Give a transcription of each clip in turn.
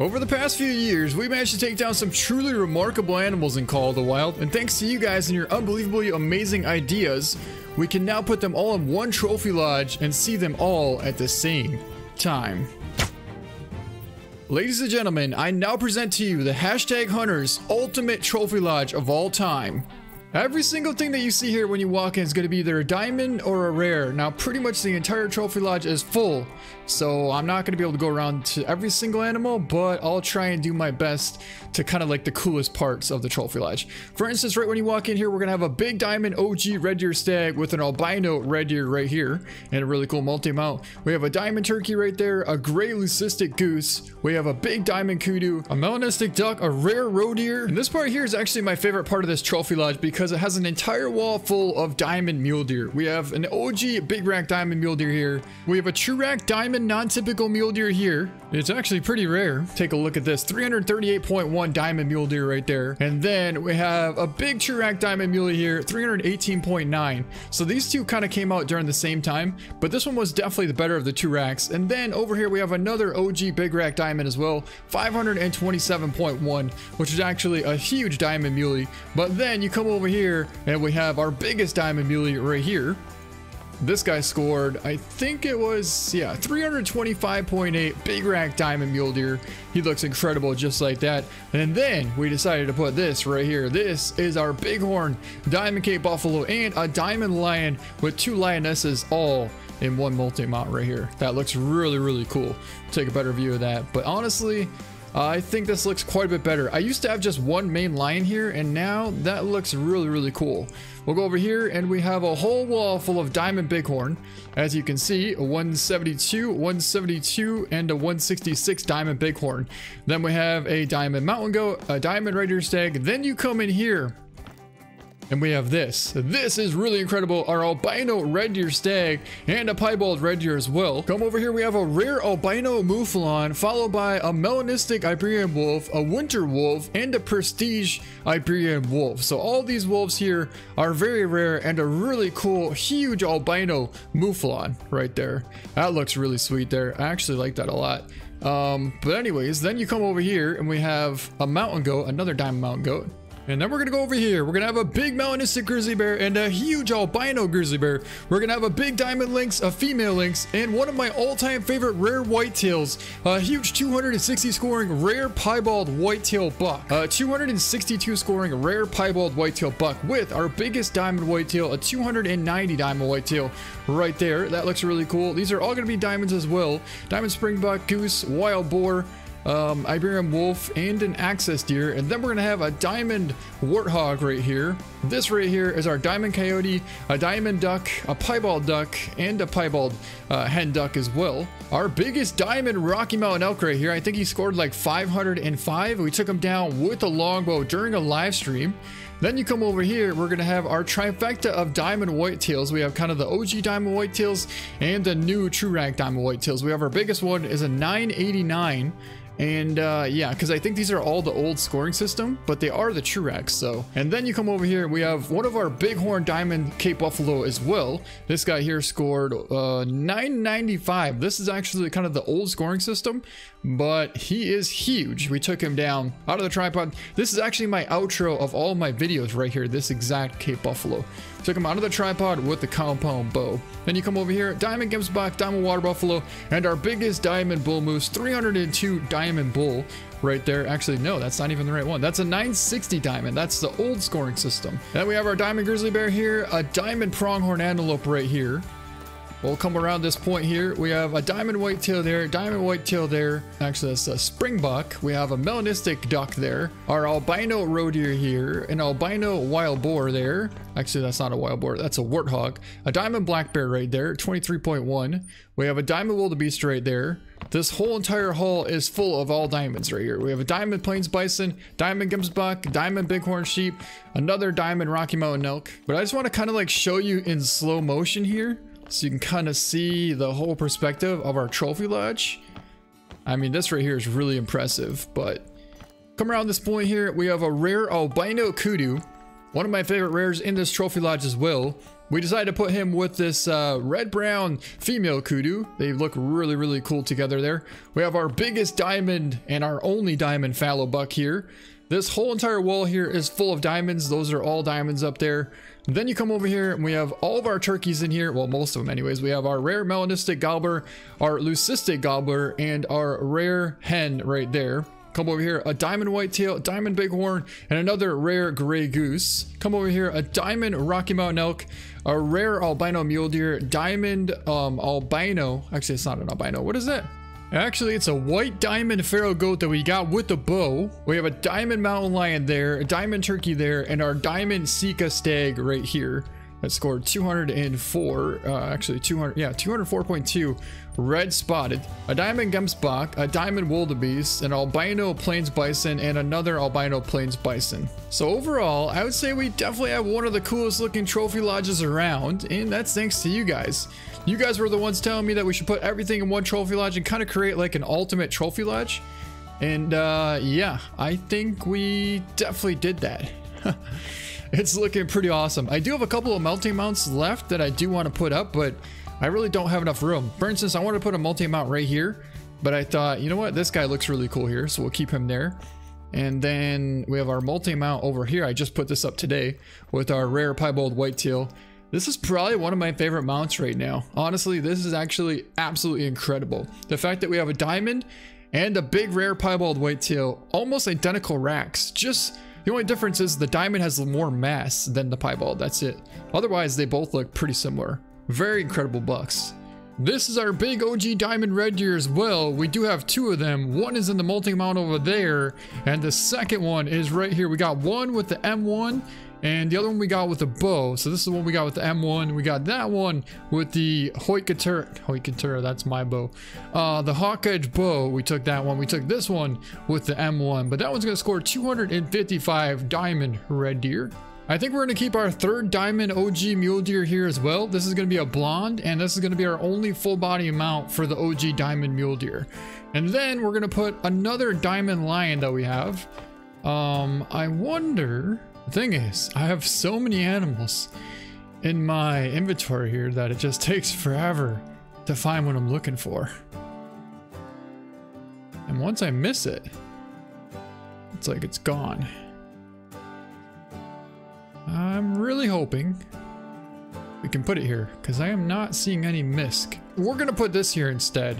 Over the past few years, we managed to take down some truly remarkable animals in Call of the Wild, and thanks to you guys and your unbelievably amazing ideas, we can now put them all in one trophy lodge and see them all at the same time. Ladies and gentlemen, I now present to you the Hashtag Hunters Ultimate Trophy Lodge of all time. Every single thing that you see here when you walk in is going to be either a diamond or a rare. Now pretty much the entire trophy lodge is full, so I'm not going to be able to go around to every single animal, but I'll try and do my best to kind of like the coolest parts of the trophy lodge. For instance, right when you walk in here, we're going to have a big diamond OG red deer stag with an albino red deer right here and a really cool multi-mount. We have a diamond turkey right there, a gray leucistic goose. We have a big diamond kudu, a melanistic duck, a rare roe deer. And this part here is actually my favorite part of this trophy lodge because it has an entire wall full of diamond mule deer. We have an OG big rack diamond mule deer here. We have a true rack diamond non-typical mule deer here. It's actually pretty rare. Take a look at this 338.1 diamond mule deer right there. And then we have a big true rack diamond mule here, 318.9. So these two kind of came out during the same time, but this one was definitely the better of the two racks. And then over here we have another OG big rack diamond as well, 527.1, which is actually a huge diamond muley. But then you come over here and we have our biggest diamond muley right here. This guy scored, I think it was, yeah, 325.8 big rack diamond mule deer. He looks incredible just like that. And then we decided to put this right here. This is our bighorn diamond Cape buffalo and a diamond lion with two lionesses all in one multi-mount right here. That looks really, really cool. Take a better view of that, but honestly I think this looks quite a bit better. I used to have just one main lion here, and now that looks really, really cool. We'll go over here, and we have a whole wall full of diamond bighorn. As you can see, a 172, 172, and a 166 diamond bighorn. Then we have a diamond mountain goat, a diamond red deer stag. Then you come in here, and we have this. This is really incredible. Our albino red deer stag and a piebald red deer as well. Come over here, we have a rare albino mouflon, followed by a melanistic Iberian wolf, a winter wolf, and a prestige Iberian wolf. So all these wolves here are very rare, and a really cool huge albino mouflon right there. That looks really sweet there. I actually like that a lot. But anyways, then you come over here and we have a mountain goat, another diamond mountain goat. And then we're going to go over here. We're going to have a big melanistic grizzly bear and a huge albino grizzly bear. We're going to have a big diamond lynx, a female lynx, and one of my all-time favorite rare whitetails, a huge 260 scoring rare piebald whitetail buck. A 262 scoring rare piebald whitetail buck with our biggest diamond whitetail, a 290 diamond whitetail right there. That looks really cool. These are all going to be diamonds as well. Diamond springbuck, goose, wild boar, Iberian wolf, and an axis deer. And then we're gonna have a diamond warthog right here. This right here is our diamond coyote, a diamond duck, a piebald duck, and a piebald hen duck as well. Our biggest diamond Rocky Mountain elk right here. I think he scored like 505. We took him down with a longbow during a live stream. Then you come over here, we're going to have our trifecta of diamond whitetails. We have kind of the OG diamond whitetails and the new true rack diamond whitetails. We have our biggest one is a 989. And yeah, because I think these are all the old scoring system, but they are the true racks. So, and then you come over here, we have one of our bighorn diamond Cape buffalo as well. This guy here scored 995. This is actually kind of the old scoring system, but he is huge. We took him down out of the tripod. This is actually my outro of all my videos right here, this exact Cape buffalo. Took him out of the tripod with the compound bow. Then you come over here, diamond gemsbok, diamond water buffalo, and our biggest diamond bull moose, 302 diamond bull right there. Actually, no, that's not even the right one. That's a 960 diamond. That's the old scoring system. Then we have our diamond grizzly bear here, a diamond pronghorn antelope right here. We'll come around this point here. We have a diamond whitetail there, diamond whitetail there. Actually, that's a springbuck. We have a melanistic duck there. Our albino roe deer here, an albino wild boar there. Actually, that's not a wild boar. That's a warthog. A diamond black bear right there, 23.1. We have a diamond wildebeest right there. This whole entire hall is full of all diamonds right here. We have a diamond plains bison, diamond gemsbok, diamond bighorn sheep, another diamond Rocky Mountain elk. But I just want to kind of like show you in slow motion here, so you can kind of see the whole perspective of our trophy lodge. I mean, this right here is really impressive, but come around this point here, we have a rare albino kudu, One of my favorite rares in this trophy lodge as well. We decided to put him with this red-brown female kudu. They look really, really cool together there. We have our biggest diamond and our only diamond fallow buck here. This whole entire wall here is full of diamonds. Those are all diamonds up there. And then you come over here and we have all of our turkeys in here. Well, most of them anyways. We have our rare melanistic gobbler, our leucistic gobbler, and our rare hen right there. Come over here, a diamond whitetail, diamond bighorn, and another rare gray goose. Come over here, a diamond Rocky Mountain elk, a rare albino mule deer, diamond albino. Actually, it's not an albino. What is that? Actually, it's a white diamond feral goat that we got with the bow. We have a diamond mountain lion there, a diamond turkey there, and our diamond Sika stag right here. That scored 204, actually 200, yeah, 204.2 red spotted, a diamond gemsbok, a diamond wildebeest, an albino plains bison, and another albino plains bison. So overall, I would say we definitely have one of the coolest looking trophy lodges around, and that's thanks to you guys. You guys were the ones telling me that we should put everything in one trophy lodge and kind of create like an ultimate trophy lodge. And yeah, I think we definitely did that. It's looking pretty awesome. I do have a couple of multi-mounts left that I do want to put up, but I really don't have enough room. For instance, I want to put a multi-mount right here, but I thought, you know what? This guy looks really cool here, so we'll keep him there. And then we have our multi-mount over here. I just put this up today with our rare piebald whitetail. This is probably one of my favorite mounts right now. Honestly, this is actually absolutely incredible. The fact that we have a diamond and a big rare piebald whitetail, almost identical racks, just... The only difference is the diamond has more mass than the piebald, that's it. Otherwise, they both look pretty similar. Very incredible bucks. This is our big OG diamond red deer as well. We do have two of them. One is in the molting mount over there, and the second one is right here. We got one with the M1, and the other one we got with a bow. So this is the one we got with the M1. We got that one with the Hoikater, that's my bow. The Hawk Edge bow, we took that one. We took this one with the M1, but that one's gonna score 255 diamond red deer. I think we're gonna keep our third diamond OG mule deer here as well. This is gonna be a blonde, and this is gonna be our only full body mount for the OG diamond mule deer. And then we're gonna put another diamond lion that we have. I wonder... The thing is, I have so many animals in my inventory here that it just takes forever to find what I'm looking for. And once I miss it, it's like it's gone. I'm really hoping we can put it here because I am not seeing any misc. We're going to put this here instead.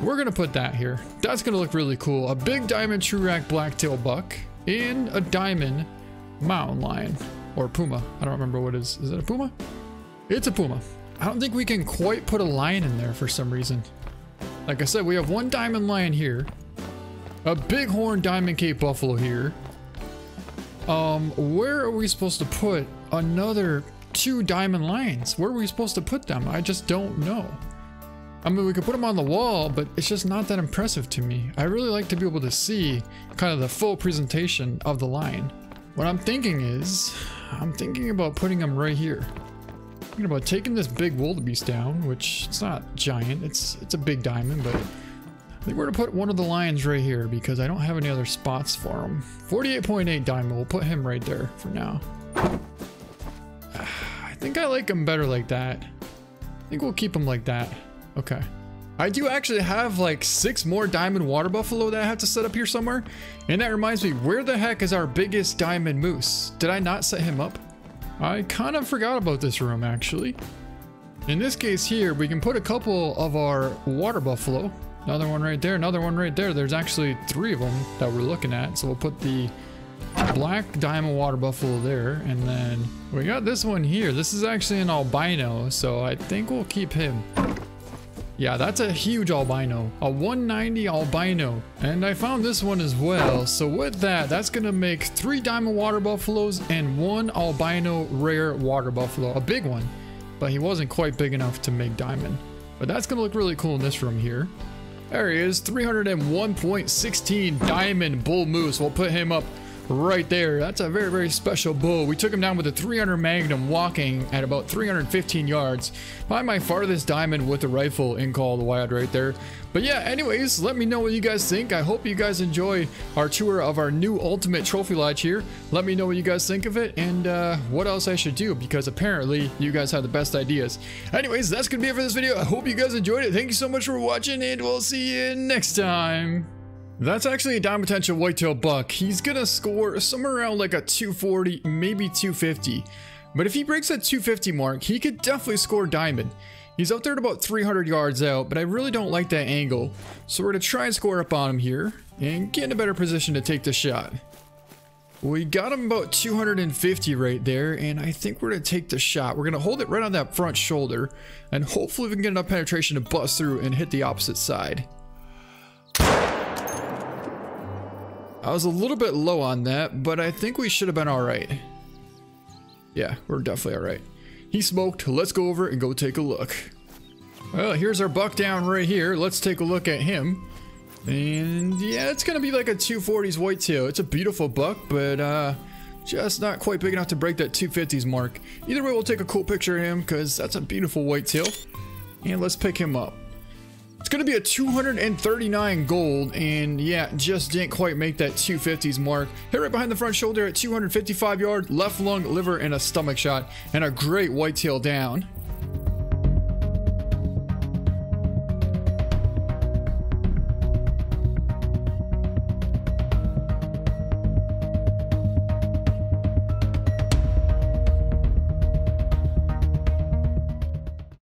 We're going to put that here. That's going to look really cool. A big diamond Trurak blacktail buck. In a diamond mountain lion or puma. I don't remember what it is. Is it a puma? It's a puma. I don't think we can quite put a lion in there for some reason. Like I said, we have one diamond lion here, a bighorn diamond Cape buffalo here. Where are we supposed to put another two diamond lions? Where are we supposed to put them? I just don't know. I mean, we could put them on the wall, but it's just not that impressive to me. I really like to be able to see kind of the full presentation of the lion. What I'm thinking is, I'm thinking about putting them right here. I'm thinking about taking this big wildebeest down, which it's not giant. It's a big diamond, but I think we're going to put one of the lions right here because I don't have any other spots for him. 48.8 diamond. We'll put him right there for now. I think I like him better like that. I think we'll keep him like that. Okay. I do actually have like 6 more diamond water buffalo that I have to set up here somewhere. And that reminds me, where the heck is our biggest diamond moose? Did I not set him up? I kind of forgot about this room actually. In this case here, we can put a couple of our water buffalo. Another one right there, another one right there. There's actually 3 of them that we're looking at. So we'll put the black diamond water buffalo there. And then we got this one here. This is actually an albino. So I think we'll keep him. Yeah, that's a huge albino, a 190 albino. And I found this one as well. So with that, that's going to make 3 diamond water buffaloes and 1 albino rare water buffalo, a big one, but he wasn't quite big enough to make diamond. But that's going to look really cool in this room here. There he is, 301.16 diamond bull moose. We'll put him up right there. That's a very, very special bull. We took him down with a 300 Magnum walking at about 315 yards. Probably my farthest diamond with a rifle in Call of the Wild right there. But yeah, anyways, let me know what you guys think. I hope you guys enjoy our tour of our new ultimate trophy lodge here. Let me know what you guys think of it and what else I should do, because apparently you guys have the best ideas. Anyways, that's gonna be it for this video. I hope you guys enjoyed it. Thank you so much for watching, and we'll see you next time. That's actually a dime potential whitetail buck. He's gonna score somewhere around like a 240, maybe 250. But if he breaks that 250 mark, he could definitely score diamond. He's up there at about 300 yards out, but I really don't like that angle. So we're gonna try and score up on him here and get in a better position to take the shot. We got him about 250 right there, and I think we're gonna take the shot. We're gonna hold it right on that front shoulder, and hopefully we can get enough penetration to bust through and hit the opposite side. I was a little bit low on that, but I think we should have been all right. Yeah, we're definitely all right. He smoked. Let's go over and go take a look. Well, here's our buck down right here. Let's take a look at him. And yeah, it's going to be like a 240s whitetail. It's a beautiful buck, but just not quite big enough to break that 250s mark. Either way, we'll take a cool picture of him because that's a beautiful whitetail. And let's pick him up. It's going to be a 239 gold, and yeah, just didn't quite make that 250s mark. Hit right behind the front shoulder at 255 yard, left lung, liver, and a stomach shot, and a great whitetail down.